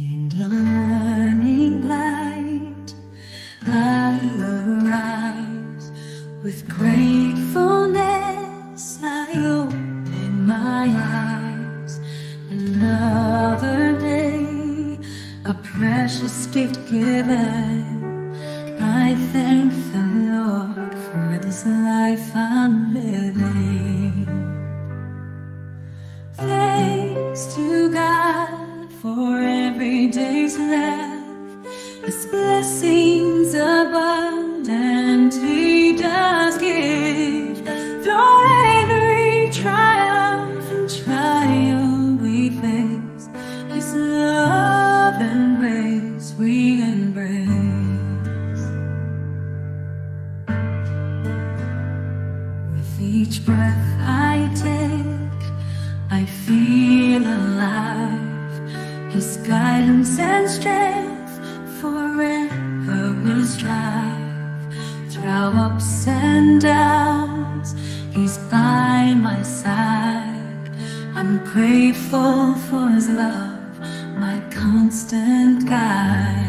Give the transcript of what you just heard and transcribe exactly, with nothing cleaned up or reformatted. In the morning light, I arise with gratefulness. I open my eyes. Another day, a precious gift given. I thank the Lord for this life I'm living. Thanks to God for every day's left, His blessings abundantly does give. Through every triumph and trial we face, His love and grace we embrace. With each breath I take, I feel alive. His guidance and strength forever will strive. Through ups and downs, He's by my side. I'm grateful for His love, my constant guide.